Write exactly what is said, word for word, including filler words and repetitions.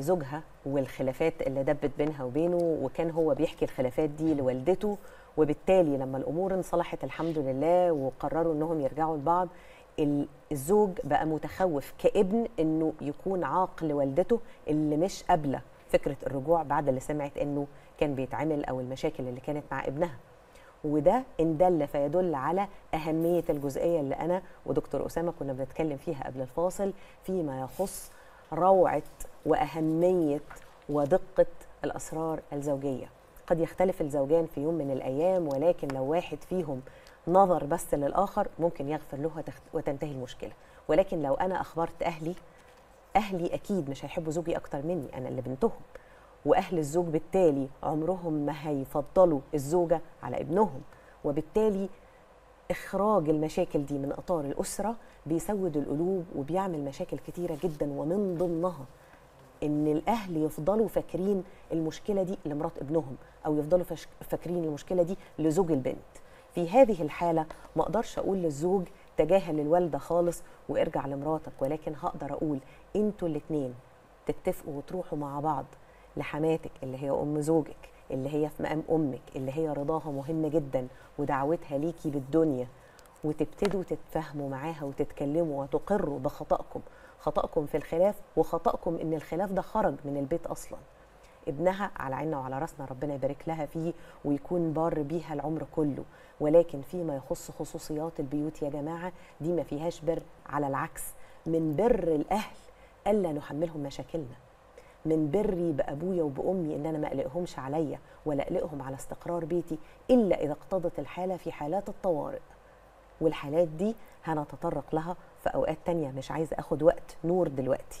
زوجها والخلافات اللي دبت بينها وبينه، وكان هو بيحكي الخلافات دي لوالدته، وبالتالي لما الأمور انصلحت الحمد لله وقرروا أنهم يرجعوا لبعض، الزوج بقى متخوف كابن أنه يكون عاق لوالدته اللي مش قابله فكرة الرجوع بعد اللي سمعت أنه كان بيتعمل أو المشاكل اللي كانت مع ابنها. وده إن دل فيدل على أهمية الجزئية اللي أنا ودكتور أسامة كنا بنتكلم فيها قبل الفاصل فيما يخص روعة وأهمية ودقة الأسرار الزوجية. قد يختلف الزوجان في يوم من الأيام، ولكن لو واحد فيهم نظر بس للآخر ممكن يغفر له وتنتهي المشكلة. ولكن لو أنا أخبرت أهلي، أهلي أكيد مش هيحبوا زوجي أكتر مني، أنا اللي بنتهم، وأهل الزوج بالتالي عمرهم ما هيفضلوا الزوجة على ابنهم، وبالتالي إخراج المشاكل دي من إطار الأسرة بيسود القلوب وبيعمل مشاكل كتيرة جدا، ومن ضمنها إن الأهل يفضلوا فاكرين المشكلة دي لمرات ابنهم، أو يفضلوا فاكرين المشكلة دي لزوج البنت. في هذه الحالة ما أقدرش أقول للزوج تجاهل الوالدة خالص وارجع لمراتك، ولكن هقدر أقول أنتوا الاتنين تتفقوا وتروحوا مع بعض لحماتك اللي هي أم زوجك، اللي هي في مقام أمك، اللي هي رضاها مهم جدا ودعوتها ليكي بالدنيا، وتبتدوا تتفاهموا معاها وتتكلموا وتقروا بخطأكم، خطأكم في الخلاف وخطأكم إن الخلاف ده خرج من البيت أصلا. ابنها على عيننا وعلى راسنا، ربنا يبارك لها فيه ويكون بار بيها العمر كله، ولكن فيما يخص خصوصيات البيوت يا جماعة دي ما فيهاش بر، على العكس من بر الأهل ألا نحملهم مشاكلنا، من بري بأبويا وبأمي إن أنا ما أقلقهمش عليا ولا أقلقهم على استقرار بيتي إلا إذا اقتضت الحالة في حالات الطوارئ، والحالات دي هنتطرق لها في أوقات تانية، مش عايزة أخد وقت نور دلوقتي.